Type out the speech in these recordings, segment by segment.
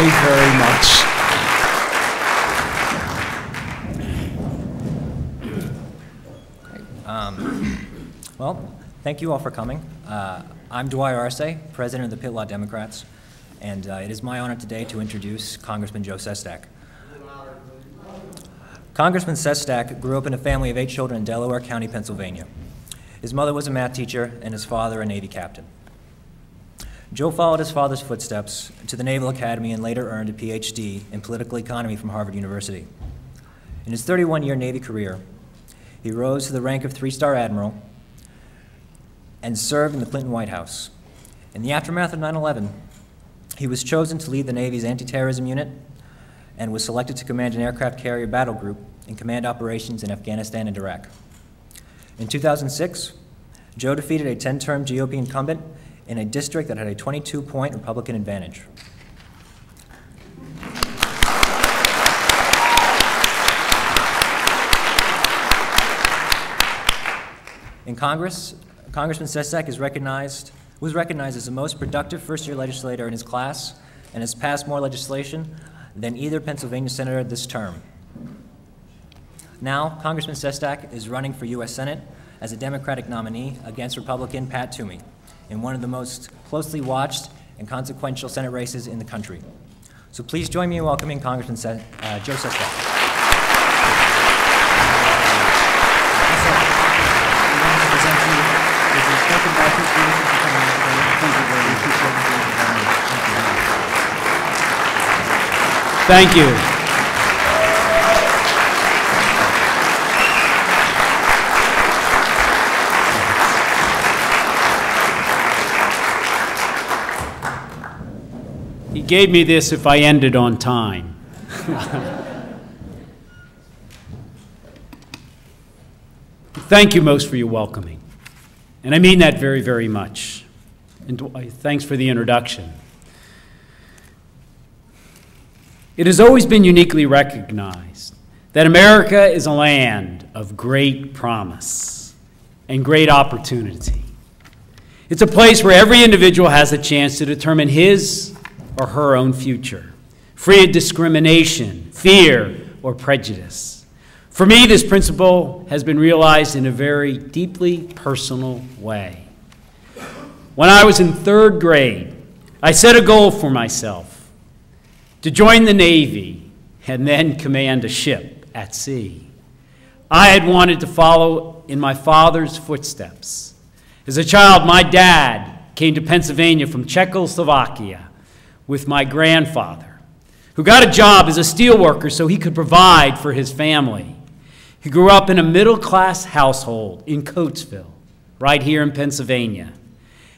very, very much. Well, thank you all for coming. I'm Dwyer Arce, president of the Pitt Law Democrats, and it is my honor today to introduce Congressman Joe Sestak. Congressman Sestak grew up in a family of 8 children in Delaware County, Pennsylvania. His mother was a math teacher and his father a Navy captain. Joe followed his father's footsteps to the Naval Academy and later earned a PhD in political economy from Harvard University. In his 31-year Navy career, he rose to the rank of 3-star admiral and served in the Clinton White House. In the aftermath of 9/11, he was chosen to lead the Navy's anti-terrorism unit and was selected to command an aircraft carrier battle group in command operations in Afghanistan and Iraq. In 2006, Joe defeated a 10-term GOP incumbent in a district that had a 22-point Republican advantage. In Congress, Congressman Sestak was recognized as the most productive first-year legislator in his class and has passed more legislation than either Pennsylvania senator this term. Now, Congressman Sestak is running for U.S. Senate as a Democratic nominee against Republican Pat Toomey in one of the most closely watched and consequential Senate races in the country. So please join me in welcoming Congressman Joe Sestak. Thank you. He gave me this if I ended on time. Thank you most for your welcoming. And I mean that very, very much. And thanks for the introduction. It has always been uniquely recognized that America is a land of great promise and great opportunity. It's a place where every individual has a chance to determine his or her own future, free of discrimination, fear, or prejudice. For me, this principle has been realized in a very deeply personal way. When I was in 3rd grade, I set a goal for myself: to join the Navy and then command a ship at sea. I had wanted to follow in my father's footsteps. As a child, my dad came to Pennsylvania from Czechoslovakia with my grandfather, who got a job as a steelworker so he could provide for his family. He grew up in a middle-class household in Coatesville, right here in Pennsylvania,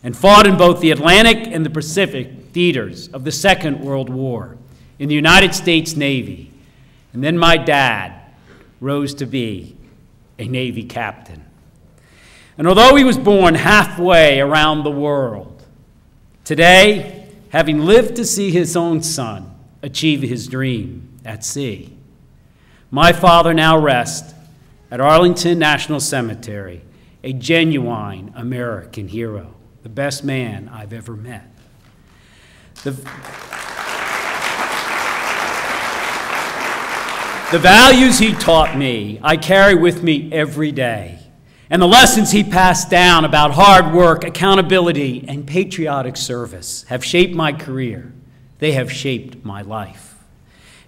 and fought in both the Atlantic and the Pacific theaters of the Second World War in the United States Navy. And then my dad rose to be a Navy captain. And although he was born halfway around the world, today, having lived to see his own son achieve his dream at sea, my father now rests at Arlington National Cemetery, a genuine American hero, the best man I've ever met. The values he taught me, I carry with me every day. And the lessons he passed down about hard work, accountability, and patriotic service have shaped my career. They have shaped my life.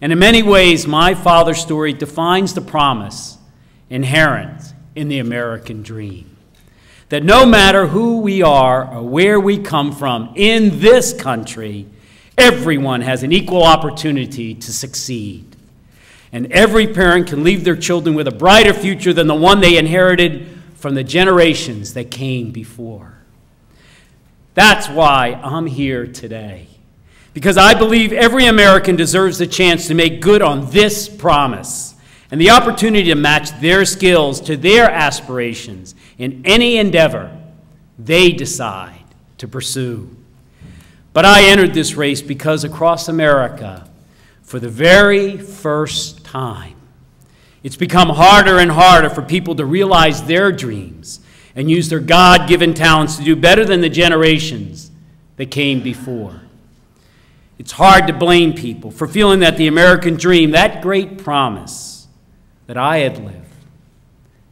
And in many ways, my father's story defines the promise inherent in the American dream: that no matter who we are or where we come from in this country, everyone has an equal opportunity to succeed. And every parent can leave their children with a brighter future than the one they inherited from the generations that came before. That's why I'm here today, because I believe every American deserves the chance to make good on this promise and the opportunity to match their skills to their aspirations in any endeavor they decide to pursue. But I entered this race because across America, for the very first time, it's become harder and harder for people to realize their dreams and use their God-given talents to do better than the generations that came before. It's hard to blame people for feeling that the American dream, that great promise that I had lived,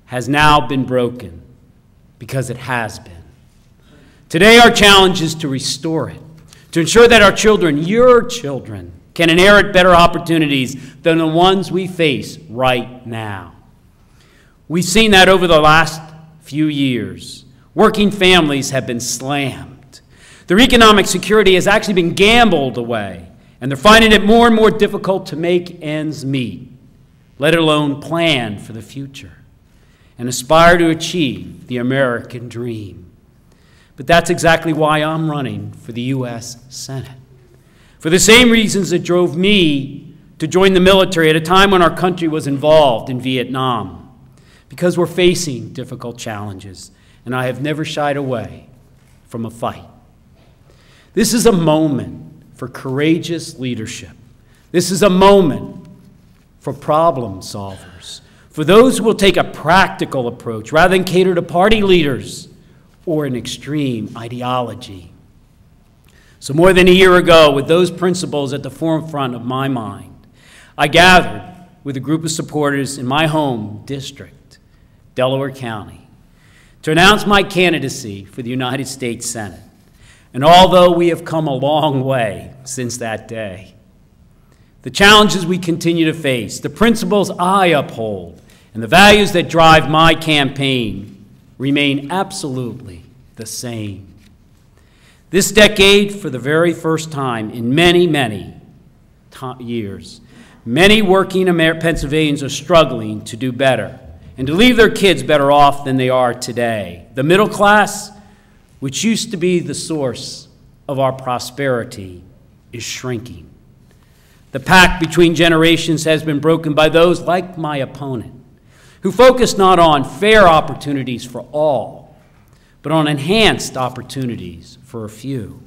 has now been broken, because it has been. Today our challenge is to restore it, to ensure that our children, your children, can inherit better opportunities than the ones we face right now. We've seen that over the last few years. Working families have been slammed. Their economic security has actually been gambled away, and they're finding it more and more difficult to make ends meet, let alone plan for the future and aspire to achieve the American dream. But that's exactly why I'm running for the U.S. Senate. For the same reasons that drove me to join the military at a time when our country was involved in Vietnam, because we're facing difficult challenges, and I have never shied away from a fight. This is a moment for courageous leadership. This is a moment for problem solvers, for those who will take a practical approach rather than cater to party leaders or an extreme ideology. So more than a year ago, with those principles at the forefront of my mind, I gathered with a group of supporters in my home district, Delaware County, to announce my candidacy for the United States Senate. And although we have come a long way since that day, the challenges we continue to face, the principles I uphold, and the values that drive my campaign remain absolutely the same. This decade, for the very first time in many, many years, many working Pennsylvanians are struggling to do better and to leave their kids better off than they are today. The middle class, which used to be the source of our prosperity, is shrinking. The pact between generations has been broken by those like my opponent, who focus not on fair opportunities for all, but on enhanced opportunities for a few.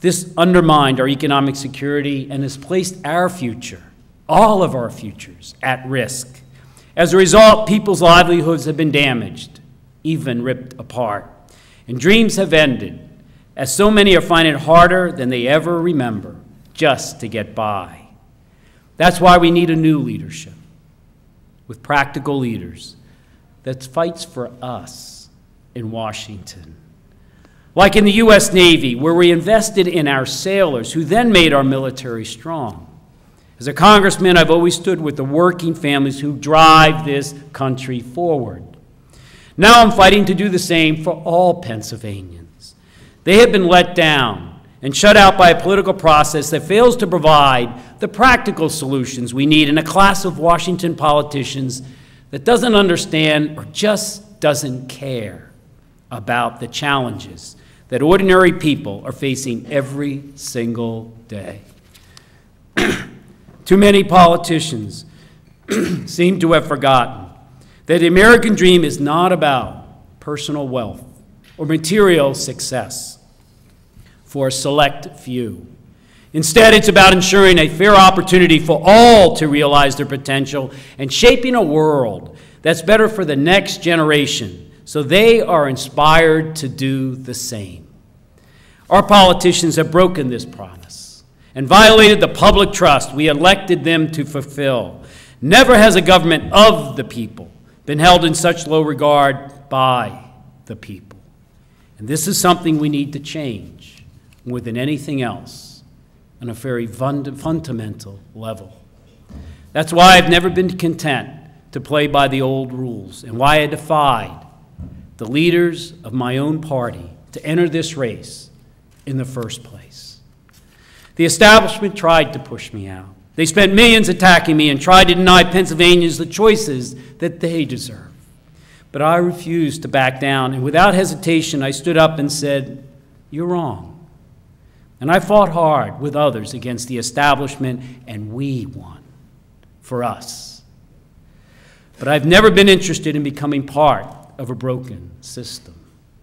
This undermined our economic security and has placed our future, all of our futures, at risk. As a result, people's livelihoods have been damaged, even ripped apart, and dreams have ended, as so many are finding it harder than they ever remember just to get by. That's why we need a new leadership with practical leaders that fights for us in Washington. Like in the U.S. Navy, where we invested in our sailors, who then made our military strong. As a congressman, I've always stood with the working families who drive this country forward. Now I'm fighting to do the same for all Pennsylvanians. They have been let down and shut out by a political process that fails to provide the practical solutions we need in a class of Washington politicians that doesn't understand or just doesn't care about the challenges that ordinary people are facing every single day. Too many politicians seem to have forgotten that the American dream is not about personal wealth or material success for a select few. Instead, it's about ensuring a fair opportunity for all to realize their potential and shaping a world that's better for the next generation, so they are inspired to do the same. Our politicians have broken this promise and violated the public trust we elected them to fulfill. Never has a government of the people been held in such low regard by the people. And this is something we need to change more than anything else on a very fundamental level. That's why I've never been content to play by the old rules, and why I defied the leaders of my own party to enter this race in the first place. The establishment tried to push me out. They spent millions attacking me and tried to deny Pennsylvanians the choices that they deserve. But I refused to back down, and without hesitation, I stood up and said, "You're wrong." And I fought hard with others against the establishment, and we won for us. But I've never been interested in becoming part of a broken system,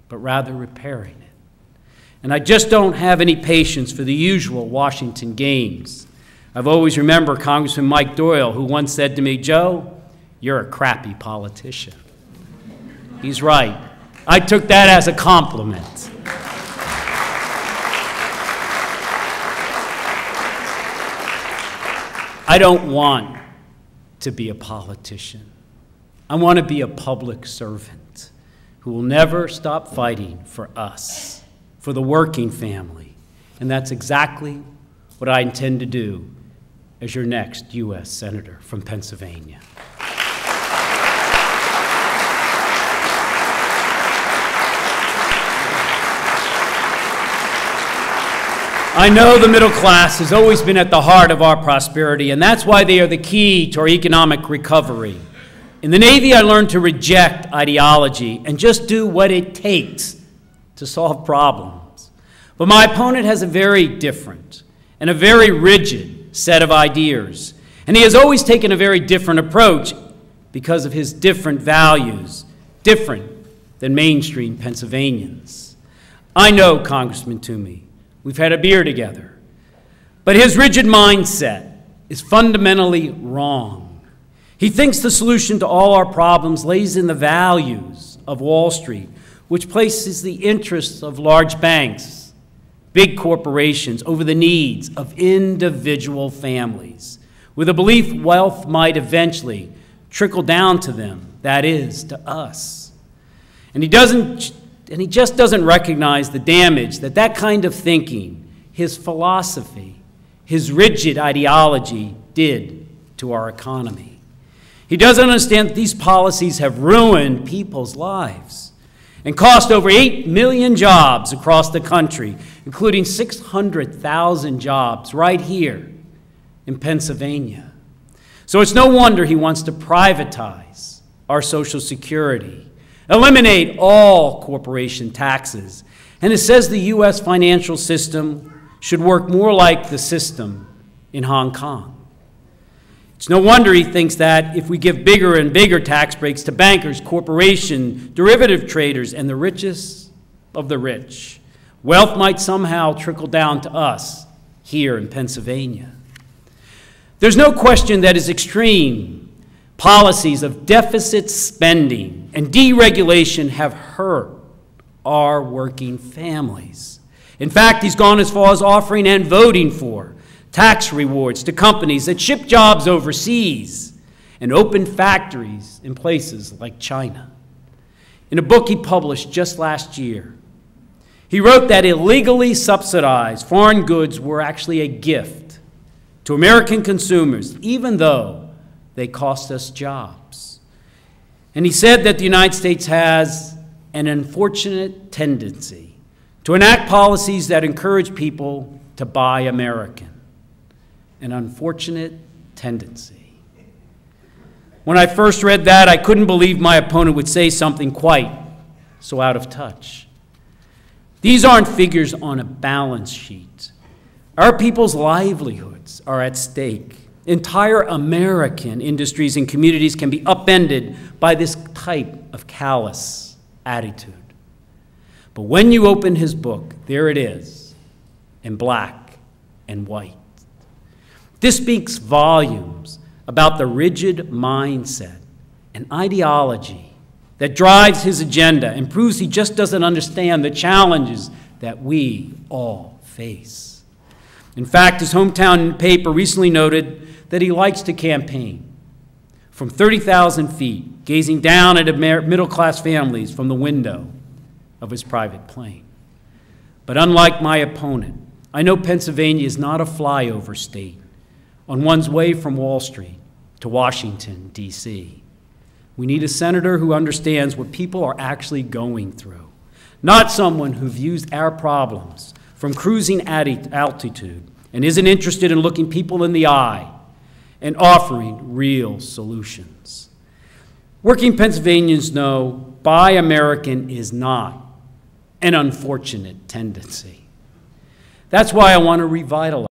but rather repairing it. And I just don't have any patience for the usual Washington games. I've always remembered Congressman Mike Doyle, who once said to me, "Joe, you're a crappy politician." He's right. I took that as a compliment. I don't want to be a politician. I want to be a public servant who will never stop fighting for us, for the working family. And that's exactly what I intend to do as your next U.S. Senator from Pennsylvania. I know the middle class has always been at the heart of our prosperity, and that's why they are the key to our economic recovery. In the Navy, I learned to reject ideology and just do what it takes to solve problems. But my opponent has a very different and a very rigid set of ideas, and he has always taken a very different approach because of his different values, different than mainstream Pennsylvanians. I know Congressman Toomey. We've had a beer together. But his rigid mindset is fundamentally wrong. He thinks the solution to all our problems lays in the values of Wall Street, which places the interests of large banks, big corporations, over the needs of individual families, with a belief wealth might eventually trickle down to them, that is, to us. And he just doesn't recognize the damage that that kind of thinking, his philosophy, his rigid ideology did to our economy. He doesn't understand that these policies have ruined people's lives and cost over 8 million jobs across the country, including 600,000 jobs right here in Pennsylvania. So it's no wonder he wants to privatize our Social Security, eliminate all corporation taxes, and it says the U.S. financial system should work more like the system in Hong Kong. It's no wonder he thinks that if we give bigger and bigger tax breaks to bankers, corporations, derivative traders, and the richest of the rich, wealth might somehow trickle down to us here in Pennsylvania. There's no question that his extreme policies of deficit spending and deregulation have hurt our working families. In fact, he's gone as far as offering and voting for tax rewards to companies that ship jobs overseas and open factories in places like China. In a book he published just last year, he wrote that illegally subsidized foreign goods were actually a gift to American consumers, even though they cost us jobs. And he said that the United States has an unfortunate tendency to enact policies that encourage people to buy American. An unfortunate tendency. When I first read that, I couldn't believe my opponent would say something quite so out of touch. These aren't figures on a balance sheet. Our people's livelihoods are at stake. Entire American industries and communities can be upended by this type of callous attitude. But when you open his book, there it is, in black and white. This speaks volumes about the rigid mindset and ideology that drives his agenda and proves he just doesn't understand the challenges that we all face. In fact, his hometown paper recently noted that he likes to campaign from 30,000 feet, gazing down at middle-class families from the window of his private plane. But unlike my opponent, I know Pennsylvania is not a flyover state on one's way from Wall Street to Washington, D.C. We need a senator who understands what people are actually going through, not someone who views our problems from cruising altitude and isn't interested in looking people in the eye and offering real solutions. Working Pennsylvanians know buy American is not an unfortunate tendency. That's why I want to revitalize